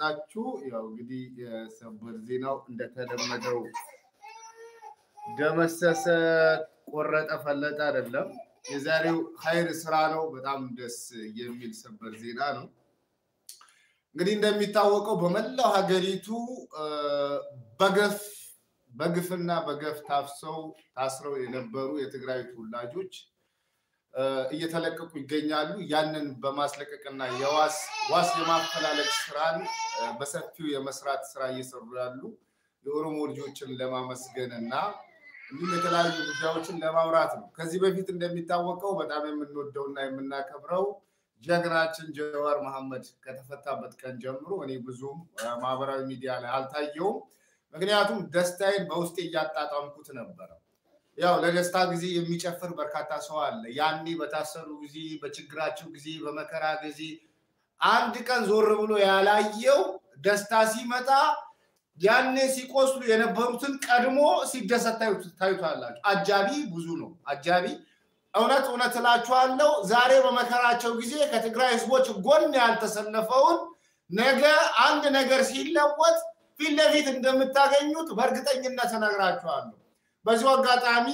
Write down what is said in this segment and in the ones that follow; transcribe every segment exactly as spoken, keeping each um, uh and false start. ታችሁ ያው እንግዲህ ሰበር ዜናው እንደተደመደው ደመሰሰ ቆረጠ ፈለጠ አይደለም የዛሬው ኸይር ስራ ነው በጣም ደስ የሚል ሰበር ዜና ነው እንግዲህ እንደሚታወቀው በመላው ሀገሪቱ በገፍ በግፍና በገፍ ታፍሰው ታስረው የነበሩ የትግራይ ተወላጆች እየተለቀቁ ይገኛሉ ያንን በማስለቀቅና የዋስ ዋስ ለማፈላለቅ ስራን በሰፊው የመስራት ስራ እየሰሩ ያሉ የኦሮሞ ልጆችን ለማመስገንና ለተለያዩ ጉዳዮችን ለማውራት ነው ከዚህ በፊት እንደሚታወቀው በጣም የምንወደውና የምናከብረው ጀግራችን ጀዋር መሐመድ ከተፈታበት ቀን ጀምሮ እኔ ብዙ ማህበራዊ ሚዲያ ላይ አልታየውም ምክንያቱም ደስታዬን በውስጤ ያጣጣምኩት ነበር ያው ለደስታ ግዜ የሚጨፈር በርካታ ሰው አለ ያኒ በታሰሩ ግዜ በችግራቸው ግዜ በመከራ ግዜ አንድ ቀን ዞር ብሎ ያላየው ደስታ ሲመጣ ያኒ ሲቆስሉ የነበሩትን ቀድሞ ሲደሰታዩ ታይቷላችሁ አጃቢ ብዙ ነው አጃቢ እውነት እውነት እላችኋለሁ ዛሬ በመከራቸው ግዜ ከትግራይ ህዝቦች ጎን ያልተሰለፈውን ነገ አንድ ነገር ሲለወጥ ፊት ለፊት እንደምታገኙት በርግጠኝነት ተነግራችኋለሁ በዚህ አጋጣሚ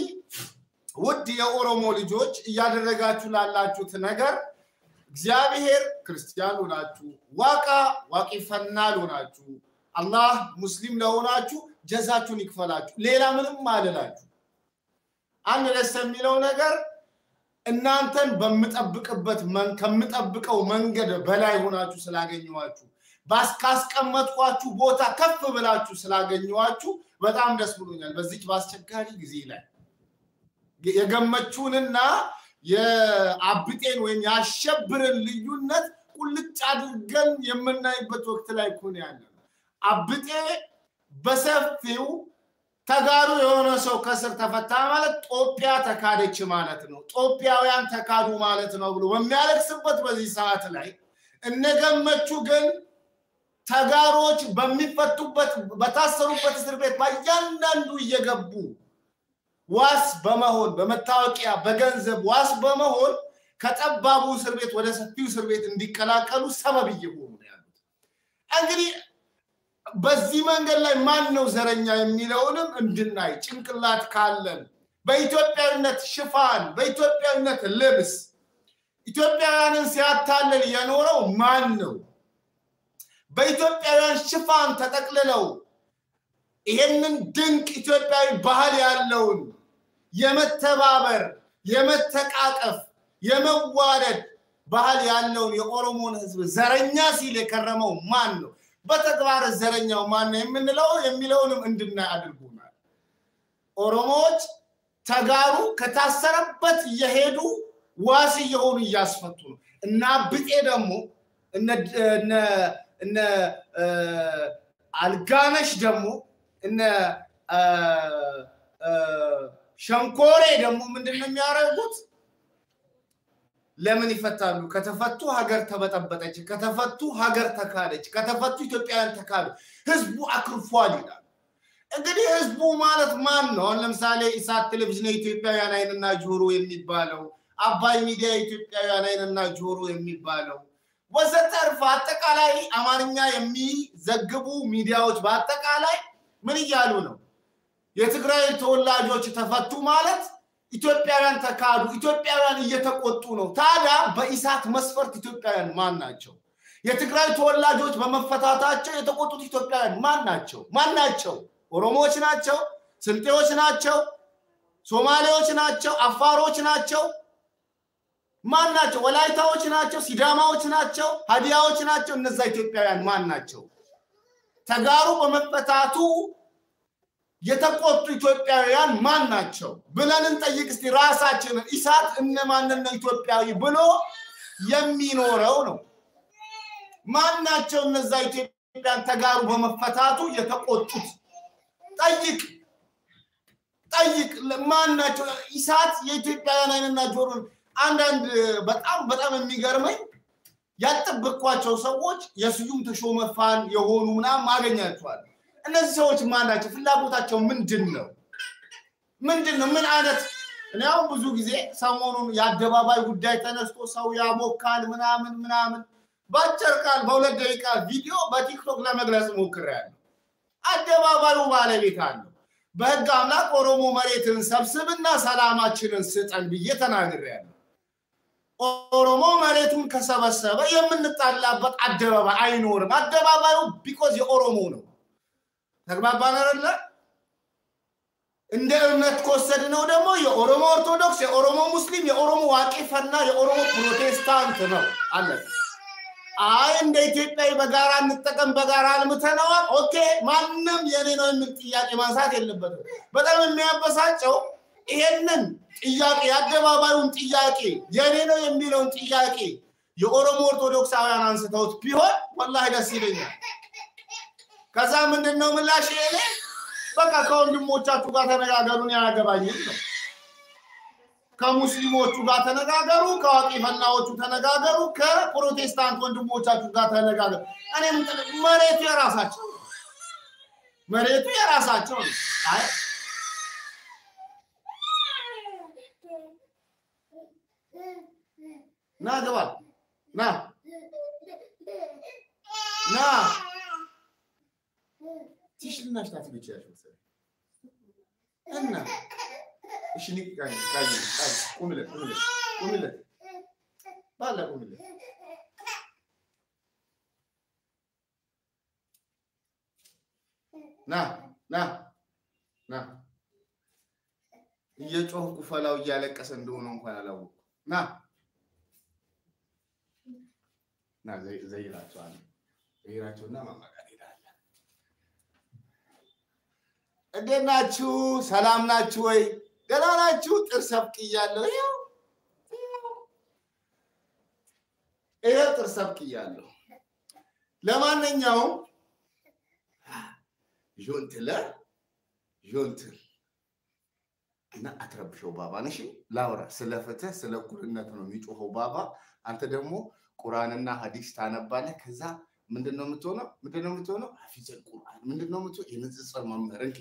ውድ የኦሮሞ ልጆች ያደረጋችሁ ላላችሁት ነገር እግዚአብሔር ክርስቲያን ሆናችሁ ዋቃ ዋቂፈና ሆናችሁ አላህ ሙስሊም ለሆናችሁ ጀዛችሁን ይክፈላችሁ ሌላ ምንም አላላችሁ አንድ ለሰሚለው ነገር እናንተን በመጠብቅበት መንከምጠብቀው መንገድ በላይ ሆናችሁ ስላገኘዋችሁ ባስካስቀመጥኳችሁ ቦታ ከፍ ብላችሁ ስላገኘዋችሁ በጣም ደስ ብሎኛል በዚህ ባስቸጋሪ ጊዜ ላይ የገመቹንና የአብጤን ወይም ያሸብረን ልዩነት ቁልጭ አድርገን የምናይበት ወቅት ላይ ቆን ያለው አብጤ በሰፊው ተጋሩ የሆነ ሰው ከስር ተፈታ ማለት ኢትዮጵያ ተካደች ማለት ነው ኢትዮጵያውያን ተካዱ ማለት ነው ብሎ በሚያለቅስበት በዚህ ሰዓት ላይ እነገመቹ ግን ተጋሮች በሚፈቱበት በታሰሩበት እስር ቤት ባያንዳንዱ እየገቡ ዋስ በመሆን በመታወቂያ በገንዘብ ዋስ በመሆን ከጠባቡ እስር ቤት ወደ ሰፊው እስር ቤት እንዲቀላቀሉ ሰበብ እየሆኑ ያሉት እንግዲህ በዚህ መንገድ ላይ ማን ነው ዘረኛ የሚለውንም እንድናይ ጭንቅላት ካለን በኢትዮጵያዊነት ሽፋን በኢትዮጵያዊነት ልብስ ኢትዮጵያውያንን ሲያታለል የኖረው ማን ነው በኢትዮጵያውያን ሽፋን ተጠቅልለው ይሄንን ድንቅ ኢትዮጵያዊ ባህል ያለውን የመተባበር የመተቃቀፍ የመዋደድ ባህል ያለውን የኦሮሞን ህዝብ ዘረኛ ሲል የከረመው ማን ነው በተግባር ዘረኛው ማን ነው የምንለው የሚለውንም እንድናይ አድርጉናል ኦሮሞዎች ተጋሩ ከታሰረበት የሄዱ ዋስ የሆኑ ያስፈቱ እና ብጤ ደግሞ እነ እነ አልጋነሽ ደሞ እነ ሸንኮሬ ደሞ ምንድነው የሚያረጉት ለምን ይፈታሉ ከተፈቱ ሀገር ተበጠበጠች ከተፈቱ ሀገር ተካለች ከተፈቱ ኢትዮጵያውያን ተካሉ ህዝቡ አክርፏል ይላል እንግዲህ ህዝቡ ማለት ማን ነው ለምሳሌ ኢሳት ቴሌቪዥን ኢትዮጵያውያን አይንና ጆሮ የሚባለው አባይ ሚዲያ ኢትዮጵያውያን አይንና ጆሮ የሚባለው ወዘተርፈ አጠቃላይ አማርኛ የሚዘግቡ ሚዲያዎች በአጠቃላይ ምን ይያሉ ነው የትግራይ ተወላጆች ተፈቱ ማለት ኢትዮጵያውያን ተካዱ ኢትዮጵያውያን እየተቆጡ ነው ታዲያ በኢሳት መስፈርት ኢትዮጵያውያን ማን ናቸው የትግራይ ተወላጆች በመፈታታቸው የተቆጡት ኢትዮጵያውያን ማን ናቸው ማን ናቸው ኦሮሞዎች ናቸው ስልጤዎች ናቸው ሶማሌዎች ናቸው አፋሮች ናቸው ማን ናቸው ወላይታዎች ናቸው ሲዳማዎች ናቸው ሀዲያዎች ናቸው እነዛ ኢትዮጵያውያን ማን ናቸው ተጋሩ በመፈታቱ የተቆጡ ኢትዮጵያውያን ማን ናቸው ብለን እንጠይቅ እስቲ ራሳችንን ኢሳት እነማንን ነው ኢትዮጵያዊ ብሎ የሚኖረው ነው ማን ናቸው እነዛ ኢትዮጵያውያን ተጋሩ በመፈታቱ የተቆጡት ጠይቅ ጠይቅ ማን ናቸው ኢሳት የኢትዮጵያውያን አይንና ጆሮ አንዳንድ በጣም በጣም የሚገርመኝ ያጠብቅኳቸው ሰዎች የስዩም ተሾመ ፋን የሆኑና ማገኛቸዋል እነዚህ ሰዎች ማናቸው ፍላጎታቸው ምንድነው ምንድነው ምን አይነት Now Muzugize, someone Yadababa would date and us to Sawyamo Kal Munaman Munaman, but Charkal Bola Deca video, but he took Lamagras Mukran. At the Babaru Valevitan. But Gamla Oromo Maritan Subsibina Salama children sit and be yet another ram. Oromo Maritun Casabasava, Yamanatala, but at the Baba I know, but the Babaru because you Oromono. Nagbabanarla. እንደ እምነት ከወሰድነው ደግሞ የኦሮሞ ኦርቶዶክስ የኦሮሞ ሙስሊም የኦሮሞ ዋቂፈና የኦሮሞ ፕሮቴስታንት ነው አለ። አይ እንደ ኢትዮጵያ በጋራ እንጠቀም በጋራ አልምተናው ኦኬ ማንንም የኔ ነው የሚል ጥያቄ ማንሳት የለበትም። በጣም የሚያበሳጨው ይሄንን ጥያቄ ያደባባዩን ጥያቄ የኔ ነው የሚለውን ጥያቄ የኦሮሞ ኦርቶዶክሳውያን አንስተውት ቢሆን والله ደስ ይለኛል። ከዛ ምንድነው ምላሽ የኔ በቃ ከወንድሞቻቹ ጋር ተነጋገሩን ያገባኝ ነው ከሙስሊሞቹ ጋር ተነጋገሩ ከዋቂፈናዎቹ ተነጋገሩ ከፕሮቴስታንት ወንድሞቻቹ ጋር ተነጋገሩ እኔም መሬቱ የራሳቸው መሬቱ የራሳቸው አይ ና ገባ ና ና Tişli naştatı geçer mesela. Anne. İşini kay kay kay. Umile umile umile. Bala umile. Na na na. Niye çok ufalav yalak kasında onun kalalı bu. Na. Na zey zeyrat şu an. Zeyrat şu ne mama? እንደናችሁ ሰላም ናችሁ ወይ ደህና ናችሁ ጥርሰብቅ ይያለው ይው እያ ጥርሰብቅ ይያለው ለማንኛውም ጆንትለ ጆንትል እና አትረብሽው ባባ ነሽ ላውራ ስለፈተ ስለኩልነት ነው የሚጮኸው ባባ አንተ ደግሞ ቁርአንና ሐዲስ ታነባለህ ከዛ ምንድነው የምትሆነው ምንድነው የምትሆነው ሐፊዘል ቁርአን ምንድነው የምትሆነው የንጽጽር መምህር እንኪ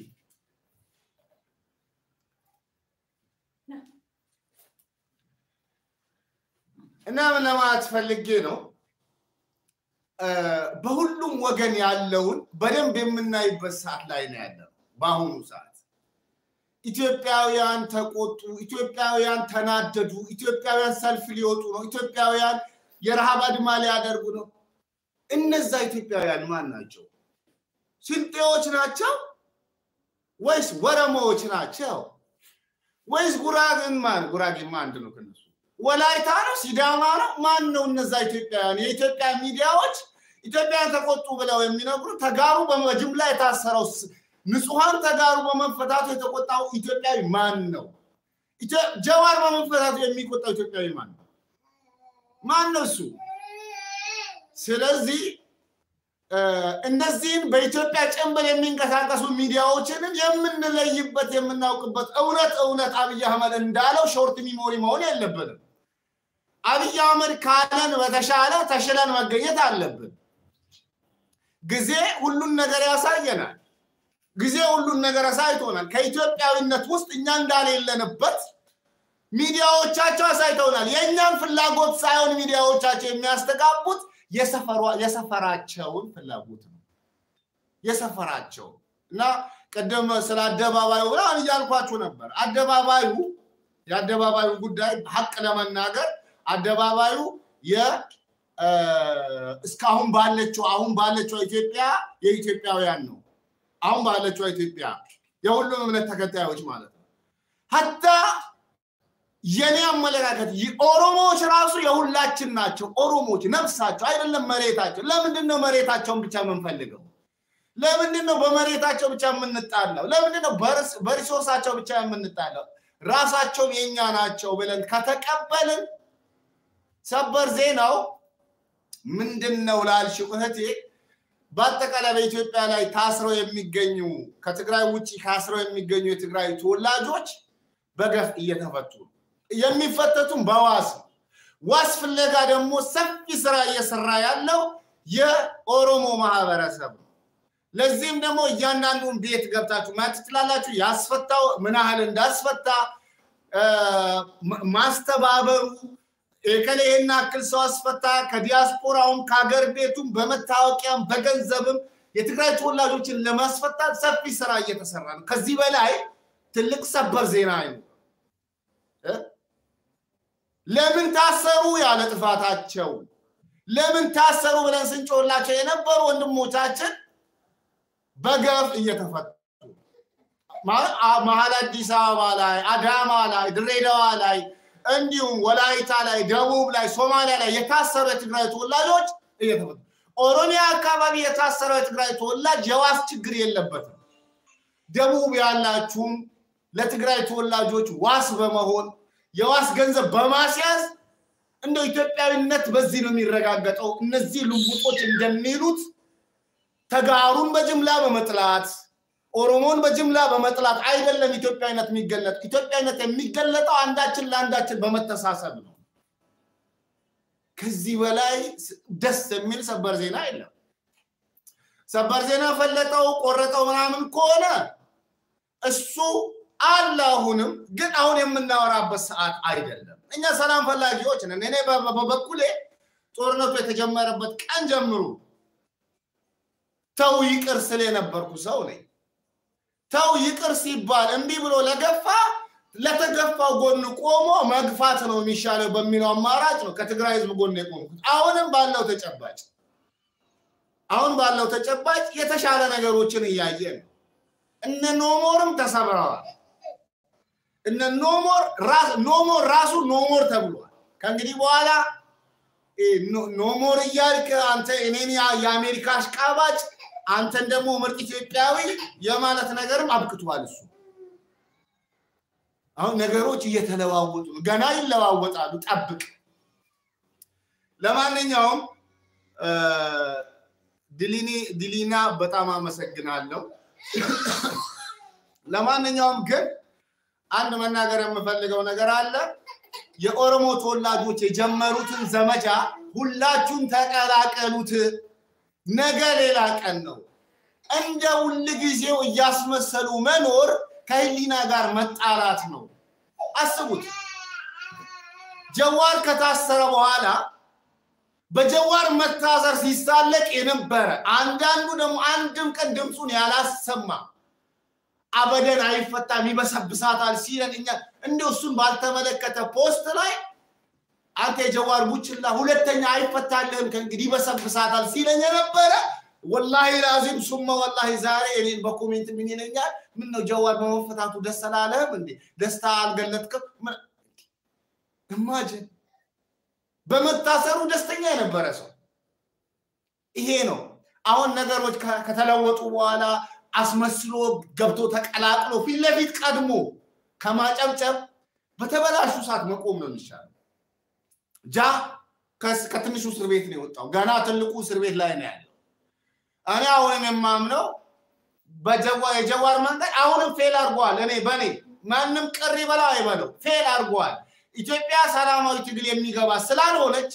እና ለማት ፈልጌ ነው በሁሉም ወገን ያለውን በደም በሚናይበት ሰዓት ላይ ነው ያለው ባሁኑ ሰዓት ኢትዮጵያውያን ተቆጡ ኢትዮጵያውያን ተናደዱ ኢትዮጵያውያን ሰልፍ ሊወጡ ነው ኢትዮጵያውያን የረሃብ አድማ ሊያደርጉ ነው እነዛ ኢትዮጵያውያን ማን ናቸው ስንቴዎች ናቸው ወይስ ወረሞዎች ናቸው ወይስ ጉራግን ማን ጉራግን ማን እንደሆነ ከነሱ ወላይታ ነው ሲዳማ ነው ማን ነው እነዛ ኢትዮጵያውያን የኢትዮጵያ ሚዲያዎች ኢትዮጵያን ተቆጡ ብለው የሚነግሩ ተጋሩ በመጅምላ የታሰረው ንጹሃን ተጋሩ በመፈታቱ የተቆጣው ኢትዮጵያዊ ማን ነው ጀዋር በመፈታቱ የሚቆጣው ኢትዮጵያዊ ማን ነው ማን ነው እሱ ስለዚህ እነዚህን በኢትዮጵያ ጨምበር የሚንቀሳቀሱ ሚዲያዎችንም የምንለይበት የምናውቅበት እውነት እውነት አብይ አህመድ እንዳለው ሾርት ሚሞሪ መሆን የለበትም አብይ አህመድ ካለን በተሻለ ተሽለን መገኘት አለብን ግዜ ሁሉን ነገር ያሳየናል ግዜ ሁሉን ነገር አሳይቶናል ከኢትዮጵያዊነት ውስጥ እኛ እንዳለለንበት ሚዲያዎቻቸው አሳይተውናል የኛን ፍላጎት ሳይሆን ሚዲያዎቻቸው የሚያስተጋቡት የሰፈራ የሰፈራቸውን ፍላጎት ነው የሰፈራቸው እና ቀደም ስለ አደባባዩ አሁን ያልኳችሁ ነበር አደባባዩ ያደባባዩ ጉዳይ ሐቅ ለመናገር አደባባዩ የእስካሁን ባለችው አሁን ባለችው ኢትዮጵያ የኢትዮጵያውያን ነው አሁን ባለችው ኢትዮጵያ የሁሉም እምነት ተከታዮች ማለት ነው hatta የኔ አመለካከት የኦሮሞዎች ራሱ የሁላችን ናቸው ኦሮሞዎች ነፍሳቸው አይደለም መሬታቸው ለምንድነው መሬታቸውን ብቻ መንፈልገው ለምንድነው በመሬታቸው ብቻ የምንጣላው ለምንድነው በሪሶርሳቸው ብቻ የምንጣላው ራሳቸው የኛ ናቸው ብለን ከተቀበልን ሰበር ዜናው ምንድነው ላልሽው እህቴ በአጠቃላይ በኢትዮጵያ ላይ ታስረው የሚገኙ ከትግራይ ውጪ ታስረው የሚገኙ የትግራይ ተወላጆች በገፍ እየተፈቱ የሚፈተቱን በዋስ ዋስ ፍለጋ ደግሞ ሰፊ ስራ እየሰራ ያለው የኦሮሞ ማህበረሰብ ለዚህም ደግሞ ያንዳንዱን ቤት ገብታችሁ ማጥላላችሁ ያስፈታው ምን አህል እንዳስፈታ مست بابرو ایکلیهن ناکل ساس فتا کدیاس پوراون کاغر بیتون بمتاو کیم بگن زبم یتکرای چولا جوچن لمس فتا سپی سرایت سران قضی ولای تلک سبر زینایم لمن تاسرو یا لطفاتات چو لمن تاسرو بلنسن چولا که نبر وندم موچاچن بگف یتفت ما مهالات دیسا والای آدم والای دریدا والای اندیوم ولای تالای جواب لای سومالی لای یتاسرت گرای تو الله لج ایتفت اورونیا کابی یتاسرت گرای تو الله جواز تگریل لبته جواب یالله چون لتگرای تو الله جوچ واس و مهون جواز گنز باماسیاس اندو ایتالیا نت بزینو میرگابت او نزیلو بوتوچ دمیروت تگارون با جمله و مطلعات Oromoon bajimla bamatlaq aydallam Ethiopiyanat miggallat Ethiopiyanat miggallato andachin landachin bamatasasabno kazi walay das emil sabar zena illa sabar zena fallataw qorrataw manamun kona issu allahunum gin ahun yeminawarabat saat aydallam inya salam fallagiyoch nene babakule tornato yetejemarabat qan jemru taw yiqir sele neberku saw ne Taw yıkır sibbal, embi bro la gaffa, la tegaffa gönlü komo, magfatın o mişale bemmino amaraç mı? Kategoriz bu gönlü komo. Ağunun bağlığı teçebbaç. Ağun bağlığı teçebbaç, yeteşale negeroçin iyyayyen. İnne nomorun tasabra. İnne nomor, ras, nomor rasu nomor tabulva. Kangidi bu ala, nomor iyyar ki ante ineni ya Amerikaş kabaç, Antende muhmert İthiyopyavi yamalat negerim abkıtuvalısu. Ağın negeroçi yetelevavvutun. Ganayil levavvutalu tabbık. Lemannin yağım dilini dilina batama meseginallu. Lemannin yağım gül andu mennagerem mefelligew neger alle. Yeoromo tolladoch yejemerutun zemaca hullachun teqalaqelut. Negelela kanno. Ende ulgizew yasmeselu menor kahlina gar metarat no. Asbut. Jawar katasara bohala bejawar metazar sisalek yeneber. Andandu demo andem kan demsun yalassemma. Abadan ayfata mibasabasatal siran inya ende usun baltemelekete post lay Ante Jawar buçilla huletteña ayfatallem kan gidi besabasatal silenya nebere wallahi lazim summa wallahi zare elin bakument min yeneñal minno Jawar bemafetatu desalalem indi desta algeletkem imagine bemetaseru desteña nebere so ihe no awon negeroch katelewotu bohala asmaslo gebto teqalaqlo fit lefit qadmo kamacamcam betebelashu saat meqom no michal Ja katınışu sırbet ne ottaw gana telku sırbet lay ne yallo ana awun memamno bejawwa yejawar manqad awun fail argwal ene bene mannim qirri bela aybalo fail argwal Ethiopia salamawi tigil yemigaba slalolech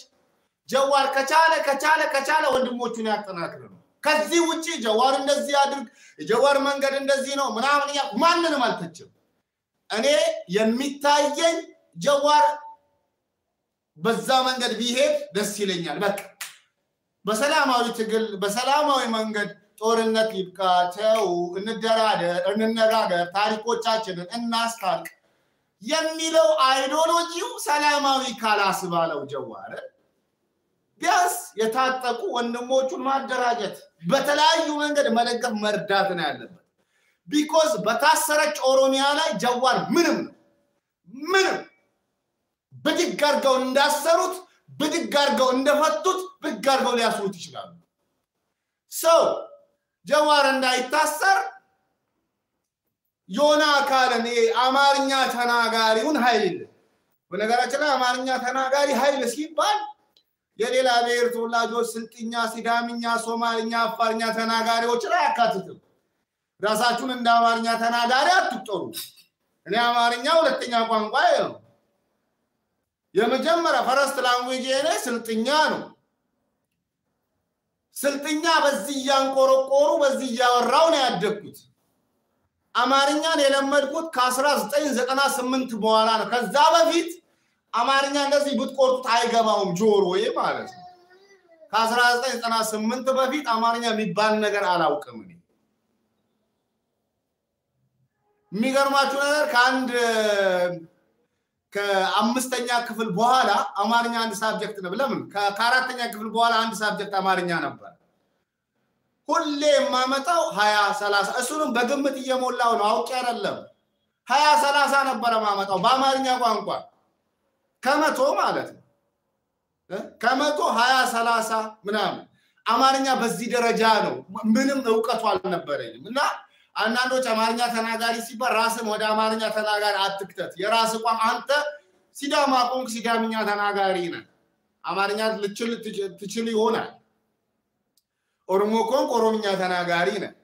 Jawar kaçale kaçale kaçale wendimochun yaqanakru kazi wuci Jawar endezi adrig Jawar manqad endezi no manamin ya mannim altechim ene yemitayen Jawar Bazza mangad bihep dess yilenyal bak beselamawi tigil beselamawi mangad torinet libqa tew inderader innegager tarikochachinen innastark yemilew ideologiw salamawi kalasbalaw Jawar bias yetatequ wendimochun maderaajet betelayu mangad melegaf merdatna yallebet because betaserech Oromiya lay Jawar minim minim بدك عرقو انداسروت بدك عرقو اندفتوت بدك عرقو لياسروت يشغال so Jawar እንዳይታሰር ዮና ካለኔ አማርኛ ተናጋሪውን ኃይል በነገራችን አማርኛ ተናጋሪ ኃይል ሲባል የሌላ ብሔር ተወላጆች ስልጥኛ ሲዳምኛ ሶማልኛ አፋርኛ ተናጋሪዎች ላይ አካትተው ራሳችሁን እንደ አማርኛ ተናጋሪ አትጥሩ እኔ አማርኛ ሁለተኛ ቋንቋ ነው የመጀመሪያ ፈረስት ላንጉዌጅ የኔ ስልጥኛ ነው ስልጥኛ በዚያን ቆሮቆሩ በዚያው ራውን ያደኩት Amarınyan elemanlıkut kasrastayın zekana sımıntı muaran. Kazdaba fit amarınyan da zibut kortu taygabam joruye maras. Kasrastayın zekana sımıntı bafit amarınyan bir ban neger ala ukamını. Migarmaçular kand amstanya kıfıl buhala amarınyan bir subjectine bilemem. Karatanya kıfıl buhala bir subject amarınyan abba. Kulle mamatav haya salasa. Esunun begümmet iyemullav ne avuk yarallem. Haya salasa nebbara mamatav. Bamarinya guankwa. Kamato maalet. Kamato haya salasa. Minam. Amarinya bezzi dereca no. Minim evkatu al nebbere. Minna. Anandoç amarinya tanagari siba. Rasım oda amarinya tanagari attıktat. Ya rası kuam anta. Sida maakon kisida minya tanagarina. Amarinya tıçılı ona. Oromo konk Orominya tanagari ne?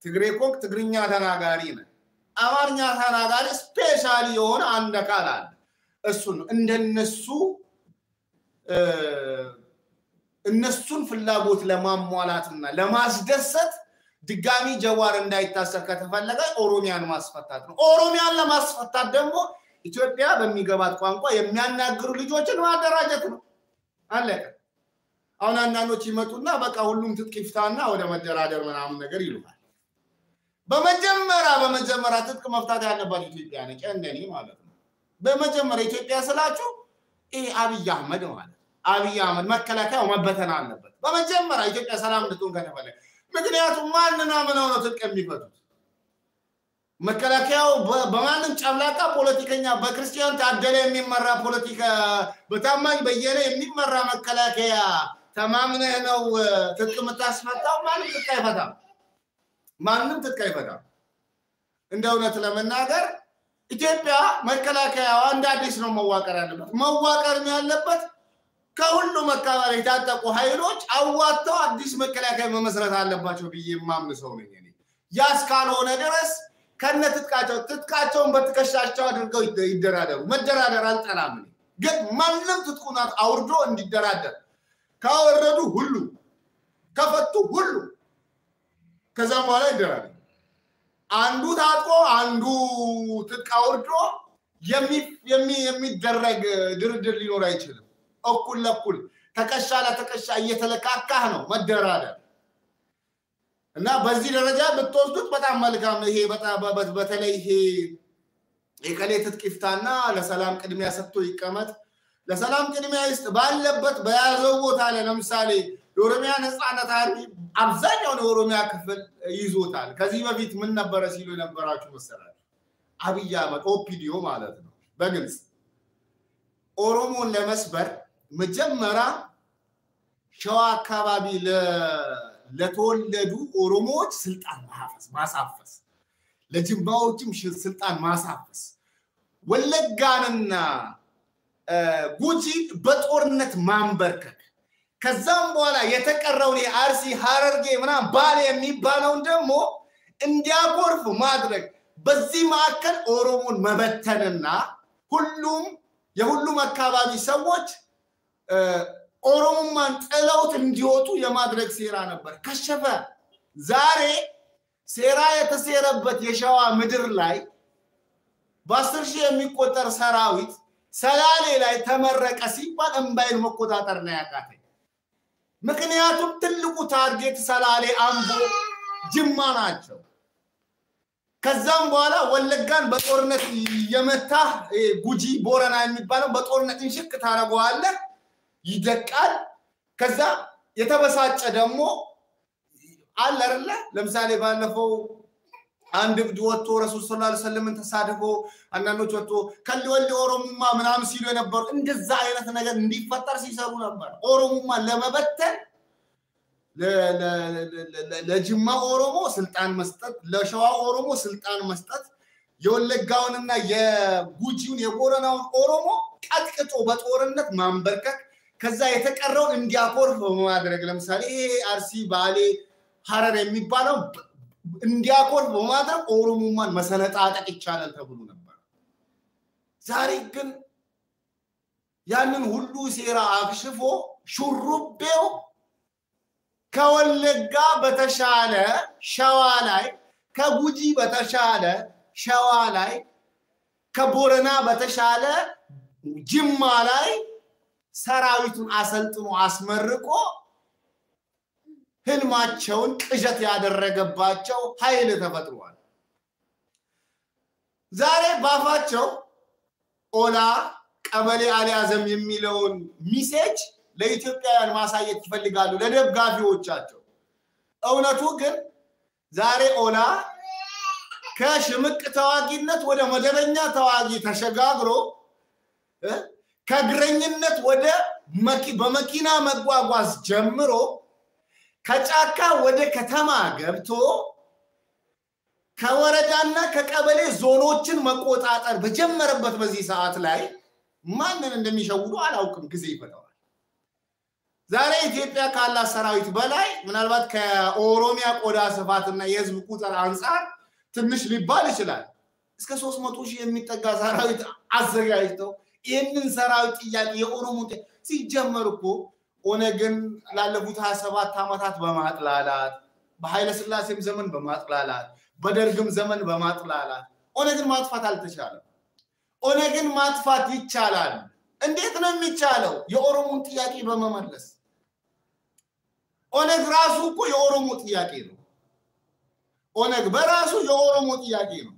Tigre konk Tigrinya tanagari ne? Amarinya tanagari speciali olan andakalar. Esun, inden nesu, nesun fillabut lema mualatına, lema zdeset, digami jawarında itasakatı fallaga Oromiyan masfatadın. Oromiyan lema masfatadın bu, İtiyopya ben migabat kuanko, yemyanna gürlücü için vadarajatın. Anlayın. Anandan o çimetunna bak ahullum tut kiftanna o da maderader manam neger iluha. Bemecemmera bemecemmera tut kemaftat yani barikli yani kendini malat. Bemecemmera İtiyopya salaçu e Abiy Ahmed malat. Abiy Ahmed mekelaka o mabeten annebat. Bemecemmera İtiyopya salam tutun gane falan. Mekniyatum manna manona tut kemifatut. Mekelaka o bemanın çamlaka politikanya bakristiyan tadele mimarra politika betamay beyele mimarra mekelakaya tamamını henüz tıkkımı tasmattav, manım tıkkayıp adam. Manım tıkkayıp adam. İndi onatla mennagar, İtiyopya, Mekelakaya, anda adisinin mevvakar alabat. Mevvakar mı alabat? Kahullu Mekkavali tattaku hayroç, avvato adis Mekelakaya memesrat alabat. Çobiyyim mamlı soğunun yani. Yaz kalona deres, kanna tıtkaço, tıtkaço mbatıkaşaşço adırgı idderadev. Mecerader altalamini. Git manım tıtkunat avurdu on idderadev. Kavradu hullu, kafattu hullu. Kazan var ederler. Andu dağko, andu tıt kavrdu, yemi yemi yemi derreg derderdli oraya çıkıyor. Okul okul, takashala takashala, yeterli kahkano, madderada. Na bazı derece betozduk, batam malikam nehi, batam baz batalehi. Ekale tıt kiftana, la salam kadimiya sattu ikamat. ለሰላም ቅድሚያ ይስጥ ባለበት በያዘው ቦታ ለምሳሌ ኦሮሚያ ነጻነት አርሚ አብዛኛው ኦሮሚያ ክፍል ይዞታል ከዚህ በፊት ምን ነበር ሲሉ ነበራችሁ መሰላል አብይ አህመድ ኦፒዲዮ ማለት ነው በግልጽ ኦሮሞን ለመስበር መጀመራ ሸዋ አካባቢ ለተወለዱ ኦሮሞዎች ስልጣን ማፋስ ማሳፈስ ለጅምባዎችም ስልጣን ማሳፈስ ወለጋንና Guci betornet mamberkak. Kazan boğala yetekarrauni arsi hararge mına bale mi balaunda mo India korfu madrek. Bazzi maakkal oromun mebettenenna hullum ya hullum akkababi savvoç oromman telavut indiyotu ya madrek seyra nebber. Kaşşefe zare seyraya taseyrebbet yaşava midirlay bastırşiye mikkotar saravit Salaleyle temerrek sipan embayın mukudatar ne yakatı. Mekniyatum tıllıku target salale ambu cimman açıyor. Kazan boğala vallegan batornet yemeta guji borana emibbanım batornetin şıkkı tara boğala yidekal kazan yetabasatça demmo allarla lemsale ballafu Andık duato Resul sallallahu aleyhi ve sellem'in tesadüfü ananın duato kalli valli orumma menam siliyor ne var? İnce zayıfın neger nifatlar siyasını var. Orumma lemebette, le le le le le cimma orumu sultan mıstat, le şava orumu sultan mıstat. Yolle gavunun ne ye gucun ye borana orumu katkı tobat orundak mamberkak. Kazaytek arro indiapor muadreglam sali arsi bali harare mi balam. India kor bu madem Oromuman meselesi artık ikçalan tabulun yapar. Zarikten yani hullu seyra akşif o, şurrub be o, kavallega betaşale, şavalay, Kaguji batashale Şavalay, Kaborana batashale Cimmalay, Saravitun asaltunu asmarriko, hilmatçavun kıjat yaderregebbatçav, hayli tefatruan. Zare bafatçav, ola, kabali aliyazem yemmileun misaj, ለኢትዮጵያውያን ማሳየት ይፈልጋሉ ለደብጋፊዎቻቸው እውነቱ ግን ዛሬ ኦላ ከሽምቅ ተዋጊነት ወደ መደረኛ ተዋጊ ተሸጋግሮ ከግረኝነት ወደ በመኪና መጓጓዝ ጀምሮ ከጫካ ወደ ከተማ ገብቶ ከወረዳና ከቀበሌ ዞኖችን መቆጣጠር በጀመረበት በዚህ ሰዓት ላይ ማንን እንደሚሸውዱ አላውቅም ግዜ ይፈታው ዛሬ ኢትዮጵያ ካላ ሰራዊት በላይ ምናልባት ከኦሮሚያ ቆዳ ስፋትና የህዝብ ቁጥር አንፃር ትንሽ ሊባል ይችላል እስከ ሶስት መቶ ሺህ የሚጠጋ ሰራዊት አዘጋጅተው ይሄንን ሰራዊት ይያል የኦሮሞ ሲጀመርኩ ኦነግን ላለፉት ሃያ ሰባት አመታት በማጥላላት በኃይለ ስላሴም ዘመን በማጥላላት በደርግም ዘመን በማጥላላት ኦነግን ማጥፋት አልተቻለም ኦነግን ማጥፋት ይቻላል እንዴት ነው የሚቻለው የኦሮሞን ጥያቄ በመመለስ ኦነግ ራሱ እኮ የኦሮሞ ጥያቄ ነው ኦነግ በራሱ የኦሮሞ ጥያቄ ነው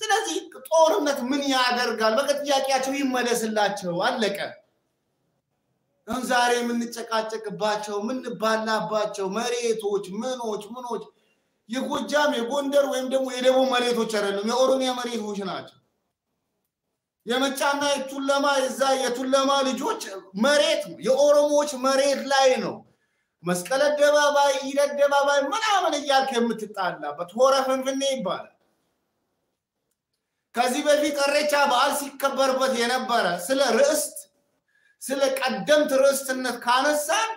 ስለዚህ ጦርነት ምን ያደርጋል በቃ ጥያቄያቸው ይመለስላቸው አለቀ አሁን ዛሬ ምን ተጨቃጨቅባቸው ምን ባላባቸው መሬቶች ምኖች ምኖች የጎጃም የጎንደር ወይም ደግሞ የደቡብ መሬቶች አይደለም የኦሮሚያ መሬቶች ናቸው የመጫና የቱለማ እዛ የቱለማ ልጆች መሬት የኦሮሞዎች መሬት ላይ ነው መስቀል አደባባይ ይደባባይ ምናምን እያልክ የምትጣላበት ሆረ ፍንፍኔ ይባላል ከዚህ በፊት እሬቻ በዓል ሲከበርበት የነበረ ስለ ርስት ስለ ቀደምት ርስትነት ካነሳን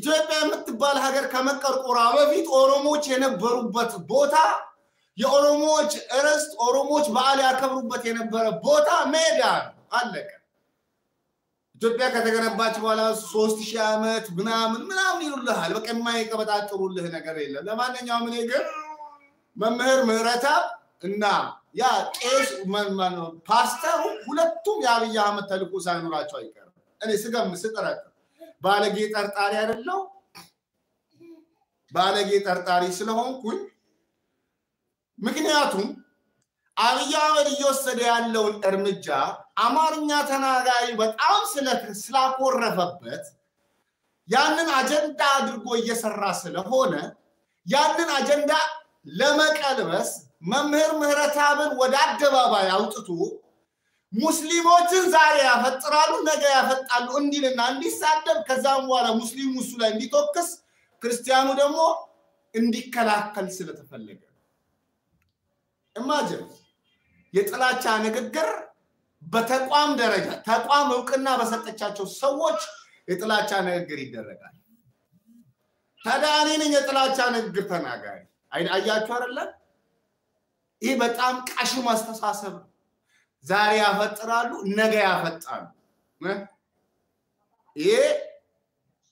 ኢትዮጵያ የምትባል ሀገር ከመቀርቆሯ በፊት ኦሮሞዎች የነበሩበት ቦታ የኦሮሞዎች ርስት ኦሮሞዎች በዓል ያከብሩበት የነበረ ቦታ ሜዳ አለቀ ኢትዮጵያ ከተገነባች በኋላ ሶስት ሺህ አመት ምናምን ምናምን ይሉልሃል በቃ የማይቀበጣጥሩልህ ነገር የለም ለማንኛውም እኔ ግን መምህር ምህረታ እና ያ ቄስ ማን ፓስተሩ ሁለቱም የአብይ አህመድ ተልቆ ሳይኖራቸው አይቀርም እኔ ስገም ስጠረቅ ባለጌ ጠርጣሪ አይደለው ባለጌ ጠርጣሪ ስለሆንኩኝ ምክንያቱም አብይ አህመድ እየወሰደ ያለውን እርምጃ አማርኛ ተናጋሪ በጣም ስላኮረፈበት ያንን አጀንዳ አድርጎ እየሰራ ስለሆነ ያንን አጀንዳ ለመቀልበስ መምህር ምህረታብን ወደ አደባባይ አውጥቶ ሙስሊሞችን ዛሬ ያፈጥራሉ ነገ ያፈጣሉ እንዲልና እንዲሳደብ ከዛም በኋላ ሙስሊሙ እሱ ላይ እንዲተከስ ክርስቲያኑ ደግሞ እንዲከላከል ስለተፈለገ Imagine የጥላቻ ንግግር በተቋም ደረጃ ተቋም ወቅና በሰጠቻቸው ሰዎች የጥላቻ ንግግር ይደረጋል ታዳኔን የጥላቻ ንግግር ተናጋሪ አያያችሁ አይደለ ይሄ በጣም ቃሽም አስተሳሰብ ዛሬ ያፈጥራሉ ነገ ያፈጣሉ ይሄ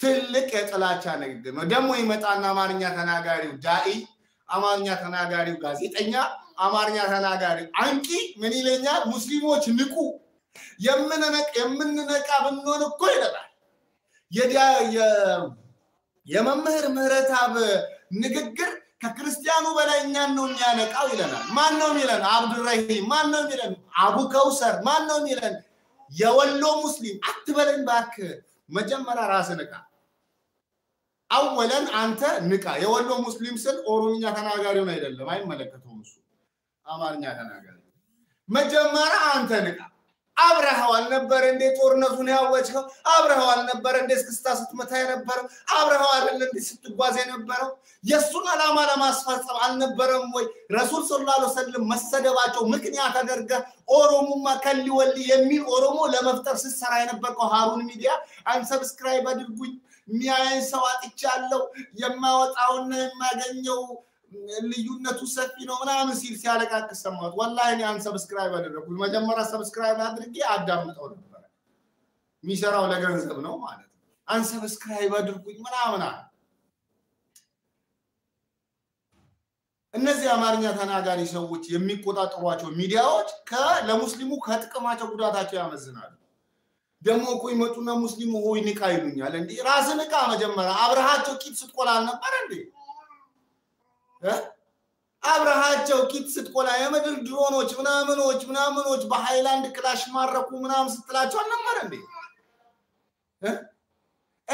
ትልቅ የጥላቻ ንግግር ነው ደግሞ ይመጣና አማርኛ ተናጋሪው ዳኢ አማርኛ ተናጋሪው ጋዜጠኛ አማርኛ ተናጋሪ አንቂ ምን ይለኛል ሙስሊሞች ንቁ የምንነቅ የምንነቃ ብንሆን እኮ ይላል የዲያ የመምህር ምህረታብ ንግግር ከክርስቲያኑ በላይ እኛን ነው የሚያነቃው ይላል ማን ነው ይላል አብዱራሂም ማን ነው ይላል አቡ ከውሰር ማን ነው ይላል የወሎ ሙስሊም አትበለን ባክ መጀመሪያ ራስን ንቃ አወለን አንተ ንቃ የወሎ ሙስሊም ስል ኦሮምኛ ተናጋሪውን አይደለም አይመለከተውም እሱ አማርኛ ተናጋሪ መጀመሪያ አንተ ንቃ አብረሃው አልነበረ እንደ ጦርነቱን ያወጀው አብረሃው አልነበረ እንደ እስክስታ ስትመታ የነበረው አብረሃው አይደለም እንደ ስትጓዝ የነበረው የሱን አላማ ለማስፈጸም አልነበረም ወይ ረሱል ሰለላሁ ዐለይሂ ወሰለም መሰደባቸው ምክንያት አደረገ ኦሮሞማ ከሊ ወሊ የሚል ኦሮሞ ለመፍጠር ሲሰራ የነበረው ሃሩን ሚዲያ አንሰብስክራይብ አድርጉኝ ሚያይ ሰው አጥቻለሁ የማወጣውን ማገኘው ልዩነቱ ሰፊ ነው ምናምን ሲል ሲያለቃቅስ ሰማሁት والله እኔ አንሰብስክራይብ አደረኩኝ መጀመሪያ ሰብስክራይብ አድርጌ አዳምጠው ነበር ሚሰራው ለገንዘብ ነው ማለት አንሰብስክራይብ አድርጉኝ ምናምን እና እነዚህ አማርኛ ተናጋሪ ሰዎች የሚቆጣጥሯቸው ሚዲያዎች ለሙስሊሙ ከተቀማቸው ጉዳታቸው ያመዝናሉ ደግሞ እኮ ይመጡና ሙስሊሙ ሆይ ንቃ ይሉኛል እንዴ ራስን ንቃ መጀመር አብርሃቸው ቂት ስትቆላ ነበር እንዴ እ አብርሃቸው ቂት ስትቆላ የመድር ድሮኖች ምናምኖች ምናምኖች በሃይላንድ ክላሽ ማረኩ ምናም ስትላቸው ነበር እንዴ እ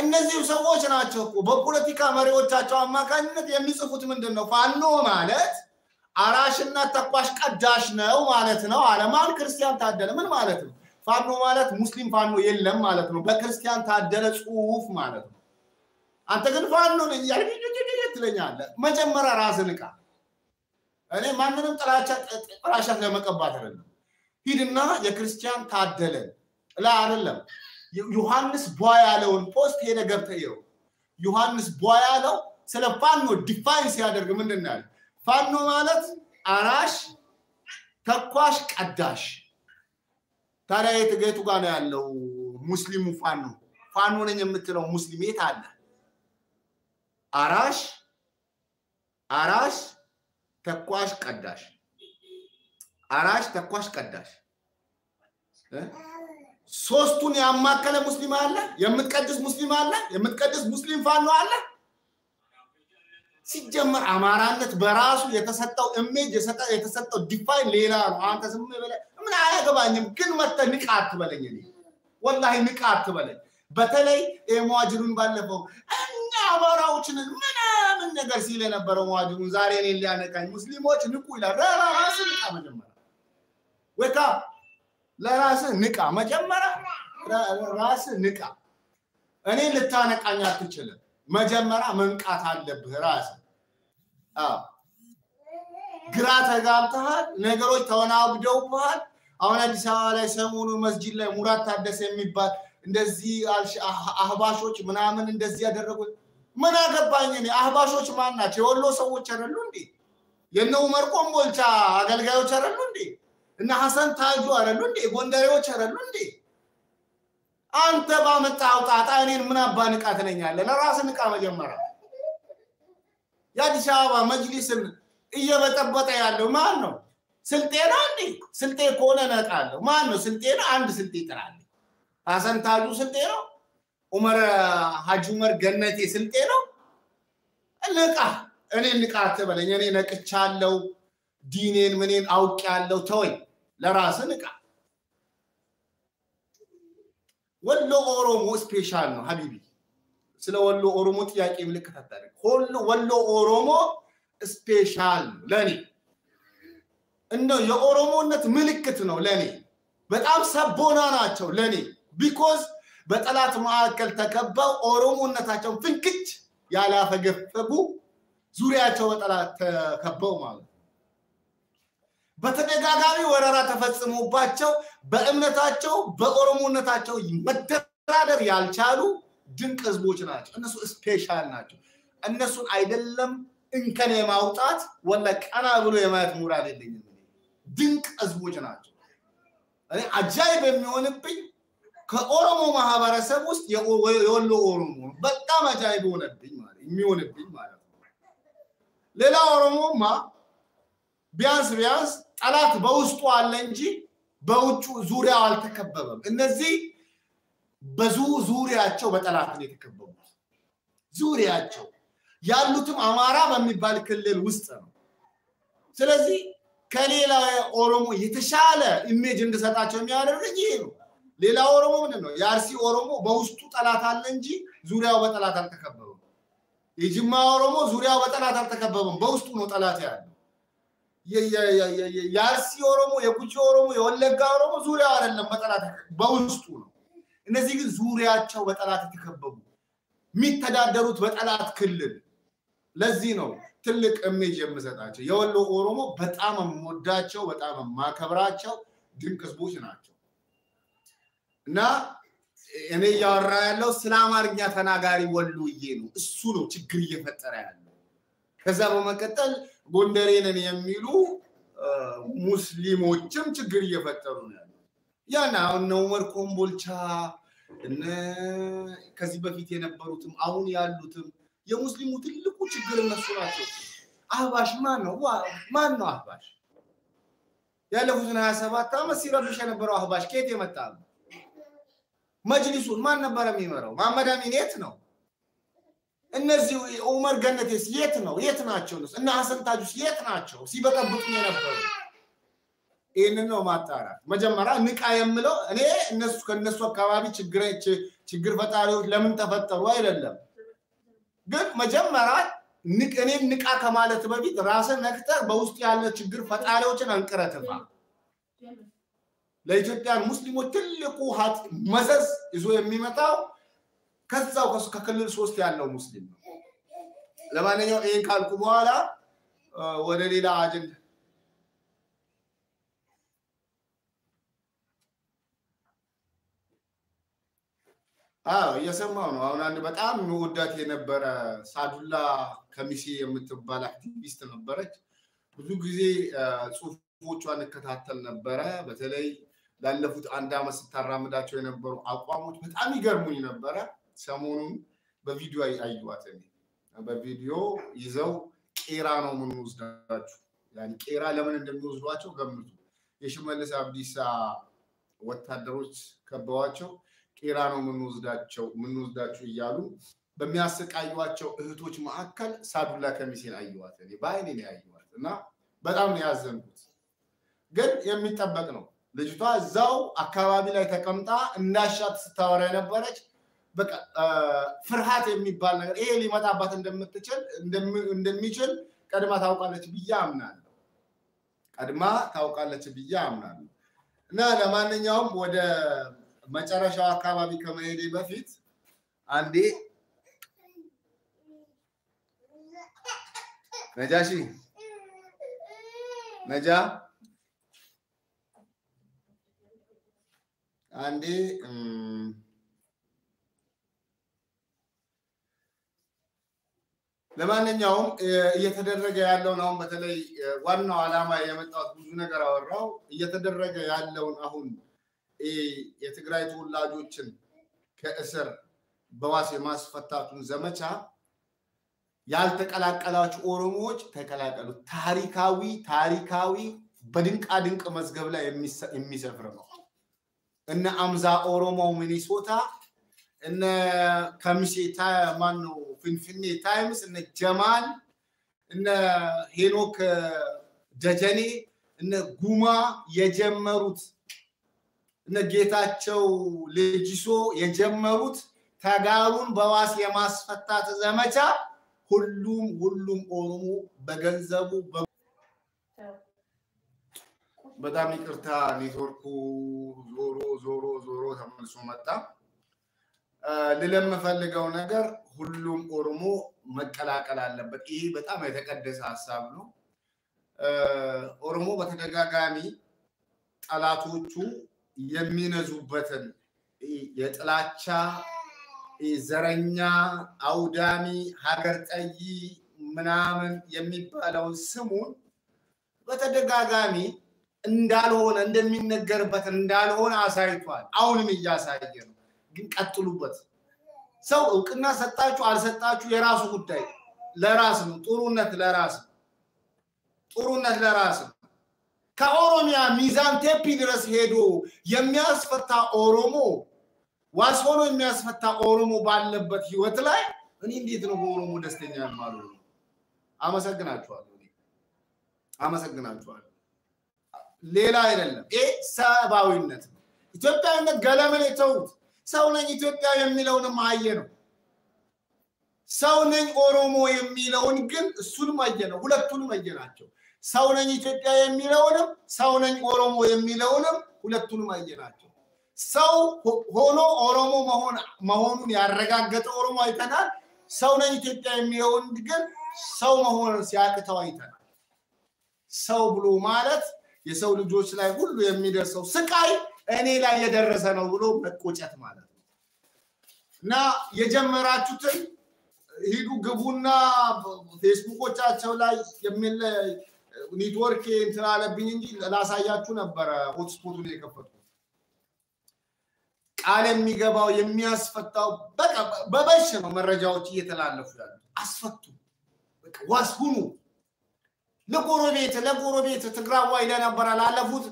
እነዚህ ሰዎች ናቸው እኮ በፖለቲካ መሪዎቻቸው አማካኝነት የሚጽፉት ምንድነው ፋኖ ማለት አራሽና ተቋሽ ቀዳሽ ነው ማለት ነው አለማን ክርስቲያን ታደለ ምን ማለት ነው ፋኖ ማለት ሙስሊም ፋኖ የለም ማለት ነው በክርስቲያን ታደለ ጽሁፍ ማለት ነው አንተ ግን ፋኖ ነህ ይልኛል መጀመሪያ ራስህን ንቃ እኔ ማንንም ጥላቻ ጥራሻ ለመቀባት አይደለም ሂድና የክርስቲያን ታደለ ላ አይደለም ዮሐንስ ቦያለውን ፖስት ሄደ ገብተየው ዮሐንስ ቦያለው ስለ ፋኖ ዲፋይንስ ያደርግ ምንድነው ፋኖ ማለት አራሽ ተኳሽ ቀዳሽ ታዲያ የትገቱ ጋር ነው ያለው ሙስሊሙ ፋኖ ፋኖ ነኝ የምትለው ሙስሊሜት አለ አራሽ አራሽ ተኳሽ ቀዳሽ አራሽ ተኳሽ ቀዳሽ ሶስቱን ያማከለ ሙስሊም አለ የምትቀድስ ሙስሊም አለ የምትቀድስ ሙስሊም ፋኖ አለ ሲጀመር አማራነት በራሱ የተሰጠው ኢሜጅ የተሰጠው ዲፋይን ሌላ ነው አንተ ዝም ብለህ ምን አያገባኝም ግን መጥተህ ንቃ አትበለኝ እኔ ወላሂ ንቃ አትበለኝ በተለይ ሙአጅሩን ባለፈው እኛ አማራዎችን ምን ምን ነገር ሲል የነበረው ሙአጅሩን ዛሬ እኔ ሊያነቃኝ ሙስሊሞች ንቁ ይላል ራሱ ንቃ መጀመር ወካ ለራስህ ንቃ መጀመሪያ ራስህ ንቃ እኔ ልታነቃኛ አትችልም መጀመሪያ መንቃት አለብህ ራስህ አዎ ግራ ተጋብተሃል ነገሮች ተወናብደውሃል አሁን አዲስ አበባ ላይ ሰሞኑ መስጂድ ላይ ሙራት ታደሰ የሚባል እንደዚህ አህባሾች ምናምን እንደዚህ ያደረጉት ምን አገባኝ እኔ አህባሾች ማን ናቸው የወሎ ሰዎች አይደሉ እንዴ የነ ዑመር ቆምቦልቻ አገልጋዮች አይደሉ እንዴ እና ሐሰን ታጁ አይደሉ እንዴ ጎንደሬዎች አይደሉ እንዴ አንተ ባመጣው ጣጣ እኔን ምን አባ ንቃት ነኛለ ለራስህ ንቃ መጀመሪያ የአዲስ አበባ መجلስን እየበጠበጠ ያለው ማን ነው ስልጤ ነው እንዴ ስልጤ ከሆነ ነቃለው ማን ነው ስልጤ ነው አንድ ስልጤ ይጥራል ሐሰን ታጁ ስልጤ ነው ዑመር ሐጂ ዑመር ገነቴ ስልጤ ነው ንቃ እኔ ንቃ አትበለኝ እኔ ነቅቻለሁ ዲኔን ምንን አውቃለሁ ተወይ ለራስህ ንቃ ወሎ ኦሮሞ ስፔሻል ነው ሀቢቢ ስለ ወሎ ኦሮሞ ጥያቄ ምልክት አታደርግ ሁሉ ወሎ ኦሮሞ ስፔሻል ለኔ እንደ የኦሮሞነት ምልክት ነው ለኔ በጣም ሰቦና ናቸው ለኔ because በጠላት ማዕከል ተከበው ኦሮሞነታቸው ፍንክች ያላፈገፈቡ ዙሪያቸው በጠላት ተከበው ማለት በተደጋጋሚ ወራራ ተፈጽሞባቸው በእምነታቸው በኦሮሞነታቸው መደራደር ያልቻሉ ድንቅ ህዝቦች ናቸው እነሱ ስፔሻል ናቸው እነሱ አይደለም እንከን የማውጣት ወላ ቀና ብሎ የማየት ሙራድ የለኝም ድንቅ ህዝቦች ናቸው እኔ አጃይብ የሚሆንብኝ ከኦሮሞ ማህበረሰብ ውስጥ የወሎ ኦሮሞ በጣም አጃይብ ሆነብኝ ማለት የሚሆንብኝ ማለት ሌላ ኦሮሞማ ቢያንስ ቢያንስ ጠላት በውስጡ አለ እንጂ በውጭ ዙሪያው አልተከበበም እነዚህ በዙ ዙሪያቸው በጠላት ነው የተከበቡት ዙሪያቸው ያሉትም አማራ በሚባል ክልል ውስጥ ነው ስለዚህ ከሌላ ኦሮሞ የተሻለ ኢሜጅ እንድሰጣቸው የሚያደርገኝ ይሄ ነው ሌላ ኦሮሞ ምን ነው ያርሲ ኦሮሞ በውስጡ ጠላት አለ እንጂ ዙሪያው በጠላት አልተከበበም የጅማ ኦሮሞ ዙሪያው በጠላት አልተከበበም በውስጡ ነው ጠላት ያለው ያርሲ ኦሮሞ የጉጂ ኦሮሞ የወለጋ ኦሮሞ ዙሪያ አይደለም በጠላት በውስጡ ነው እነዚህ ግን ዙሪያቸው በጠላት ተከበቡ የሚተዳደሩት በጠላት ክልል ለዚህ ነው ትልቅ ኢሜጅ የምሰጣቸው የወሎ ኦሮሞ በጣም የምወዳቸው በጣም የማከብራቸው ድንቅ ህዝቦች ናቸው እና እኔ ያወራ ያለው ስለ አማርኛ ተናጋሪ ወሎዬ ነው እሱ ነው ችግር እየፈጠረ ያለው ከዛ በመቀጠል ጎንደሬ ነን የሚሉ ሙስሊሞችም ችግር እየፈጠሩ ነው ያና ነው ዑመር ኮምቦልቻ እና ከዚህ በፊት የነበሩትም አሁን ያሉትም የሙስሊሙ ትልቁ ችግር እነሱ ናቸው أهواش مانو هو مانو أهواش يا لفظنا هسبات تام سيرة بيشان برا أهواش كيدي متام مجلسون ما نبرم يمرو ما مدامين يتنو النزيو عمر جنة يتنو يتناچونس إن حسن تاجوس يتناچو سيبك بطني نبرو إنه ما ترى ما جمرة نك أيام ملو أنا الناس الناس وكوابي تجر تجر فتاريو لمن تفتر وايل لم قل ما جمرة نك أنا نك أكملت ببيت راسه نكتر بوستي على تجر فتاريو كنا نكرت ما لإجتماع مسلمو تلقوا هات مزز إذا يمي متاو كذا وكذا ككل الصوستي على المسلم لما نيجي إين كالكوا على ورلي لا عجل آه يا سماونا أنا عندي بتأمل نودات ينبرة سادولا كميسية متبالة حديث تنبرة بزوجي صوفوت شو أنا كتحت النبرة بتلاقي لالفوت عندما سترام دات شو ينبرو أقواموت بتأمل جرمون ينبرة سامون بفيديو أي أيواتني بفيديو يزاو كيرانو من نوزداتو يعني كيران لما ندم نوزداتو قمرتو يشمل سابديسا وتدرج كبواتو İran'ın münuzdaççu, münuzdaççu iyalu, bemiyasık ayıvaççu, öğütüç muakkal, sadullah kemisil ayıvat edin. Baynini ayıvat edin. Bedam niyazdan kut. Gel, yemmi tabbakın o. Lejitoğa zav, akavabilay takamta, naşat stavarayla baraj, fırhat emmi bağlanır. Eğli matabatın demmiçil, kadima tavukalleti biyyamnan. Kadima tavukalleti biyyamnan. Ne zamanın yavrum, o da... መጨረሻው አካባቢ ከመሄዴ በፊት አንዴ ነጃሺ ነጃ አንዴ ለማንኛውም እየተደረገ ያለውን አሁን በተለይ ዋናው ዓላማ የመጣሁት ብዙ ነገር አወራው እየተደረገ ያለውን አሁን የትግራይ ተወላጆችን ከእስር በዋስ የማስፈታቱን ዘመቻ ያልተቀላቀላችሁ ኦሮሞዎች ተቀላቀሉ። ታሪካዊ ታሪካዊ በድንቃ ድንቅ መዝገብ ላይ የሚሰፍር ነው። እነ አምዛ ኦሮሞ ሚኒሶታ እነ ከሚሴ ማን ነው ፍንፍኔ ታይምስ እነ ጀማል እነ ሄኖክ ደጀኔ እነ ጉማ የጀመሩት ነጌታቸው ለጂሶ የጀመሩት ታጋሩን በዋስ የማስፈታት ዘመቻ ሁሉም ሁሉም ኦሮሞ በገንዘቡ በጣም ይቅርታ ኔትወርኩ ዞሮ ዞሮ ዞሮ ተመልሶ መጣ ለለመፈልገው ነገር ሁሉም ኦሮሞ መቀላቀል አለበት ይሄ በጣም የተቀደሰ ሐሳብ ነው ኦሮሞ በተደጋጋሚ ጠላቶቹ የሚነዙበትን የጥላቻ ዘረኛ አውዳሚ ሀገር ጠይ ምናምን የሚባለው ስሙን በተደጋጋሚ እንዳልሆነ እንደሚነገርበት እንዳልሆነ አሳይቷል አሁንም ያሳየ ነው ግን ቀጥሉበት ሰው እውቅና ሰጣችሁ አልሰጣችሁ የራሱ ጉዳይ ለራስ ነው ጥሩነት ለራስ ጥሩነት ለራስ ከኦሮሚያ ሚዛን ቴፒ ድረስ ሄዶ የሚያስፈታ ኦሮሞ ዋስ ሆኖ የሚያስፈታ ኦሮሞ ባለበት ህይወት ላይ እኔ እንዴት ነው በኦሮሞ ደስተኛ የማልሆን ነው አመሰግናችኋለሁ አመሰግናችኋለሁ ሌላ አይደለም እ ሰባዊነት ኢትዮጵያዊነት ገለመሌ ተውት ሰው ነኝ ኢትዮጵያዊ የሚለውን ማየ ነው ሰው ነኝ ኦሮሞ የሚለውን ግን እሱን ማየ ነው ሁለቱንም ማየ ናቸው ሰው ነኝ ኢትዮጵያ የሚለውንም ሰው ነኝ ኦሮሞ የሚለውንም ሁለቱንም አየናቸው ሰው ሆኖ ኦሮሞ መሆን መሆኑን ያረጋገጠ ኦሮሞ አይተናል ሰው ነኝ ኢትዮጵያ የሚለውን ግን ሰው መሆን ሲያቅተው አይተናል ሰው ብሎ ማለት የሰው ልጆች ላይ ሁሉ የሚደርሰው ስቃይ እኔ ላይ የደረሰ ነው ብሎ መቆጨት ማለት ነው እና የጀመራችሁትን ሂዱ ግቡና ፌስቡኮቻቸው ላይ የሚል ኔትወርክ እንትን አለብኝ እንጂ ላሳያችሁ ነበር ሆትስፖቱን የከፈቱት ቃል የሚገባው የሚያስፈታው በቃ በበሽ ነው መረጃዎች እየተላለፉ ያሉ አስፈቱ በቃ ዋስ ሁኑ ለጎረቤት ለጎረቤት ትግራዋይ ለነበረ ላለፉት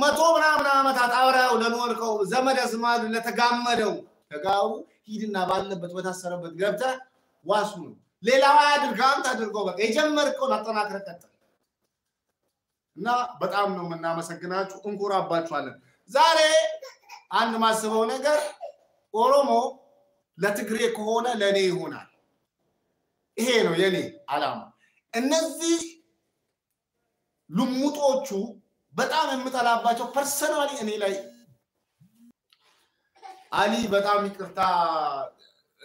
መቶ ምናምን አመታት አብረው ለኖርከው ዘመድ አዝማድ ለተጋመደው ተጋሩ ሂድና ባለበት በታሰረበት ገብተህ ዋስሙን ሌላው አድርጋም ታድርገው በቃ የጀመርከው አጠናክረህ ቀጥል እና በጣም ነው እናመሰግናችሁ እንኮራባችኋለን ዛሬ አንድ ማስበው ነገር ኦሮሞ ለትግሬ ከሆነ ለኔ ይሆናል ይሄ ነው የኔ አላማ እነዚህ ልሙጦቹ በጣም የምጣላባቸው ፐርሰናሊ እኔ ላይ አሊ በጣም ይቅርታ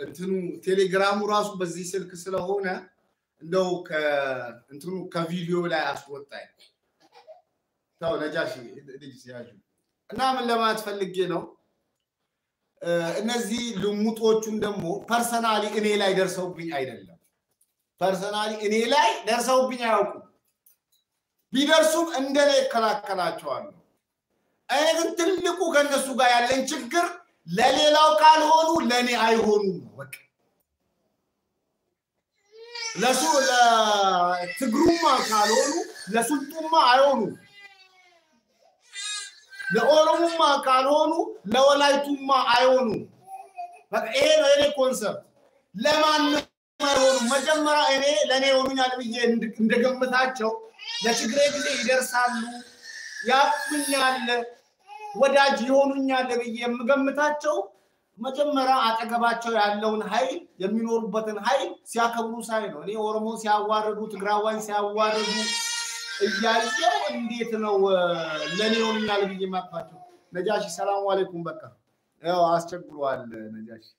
እንትኑ ቴሌግራሙ ራሱ በዚህ ስልክ ስለሆነ እንደው ከእንትኑ ከቪዲዮ ላይ አስወጣኝ ታው ነጃሺ ልጅ ያጁ እና ምን ለማት ፈልጌ ነው እነዚህ ልሙጦቹን ደግሞ ፐርሰናሊ እኔ ላይ ደርሰውብኝ አይደለም ፐርሰናሊ እኔ ላይ ደርሰውብኝ ያውቁ ቢደርሱም እንደኔ ከላከላቸዋል አይን ትልቁ ከነሱ ጋር ያለን ችግር ለሌላው ካልሆኑ ለኔ አይሆኑም ወቅ ለሱ ለትግሩማ ካልሆኑ ለሱልጡማ አይሆኑ ለኦሮሙማ ካልሆኑ ለወላይቱማ አይሆኑ በቃ ይሄ ነው የኔ ኮንሰፕት ለማንም አይሆኑም መጀመሪያ እኔ ለኔ ሆኑኛል ብዬ እንደገምታቸው ለትግሬ ግዜ ይደርሳሉ ያፍኛል ወዳጅ ይሆኑኛል ለብዬ የምገምታቸው መጀመሪያ አጠገባቸው ያለውን ኃይል የሚኖርበትን ኃይል ሲያከብሩ ሳይ ነው እኔ ኦሮሞ ሲያዋርዱ ትግራዋይ ሲያዋርዱ እያየው እንዴት ነው ለኔ ሆኑኛል ብዬ ማጣቸው ነጃሺ ሰላም አለይኩም በቃ ያው አስቸግሯል ነጃሺ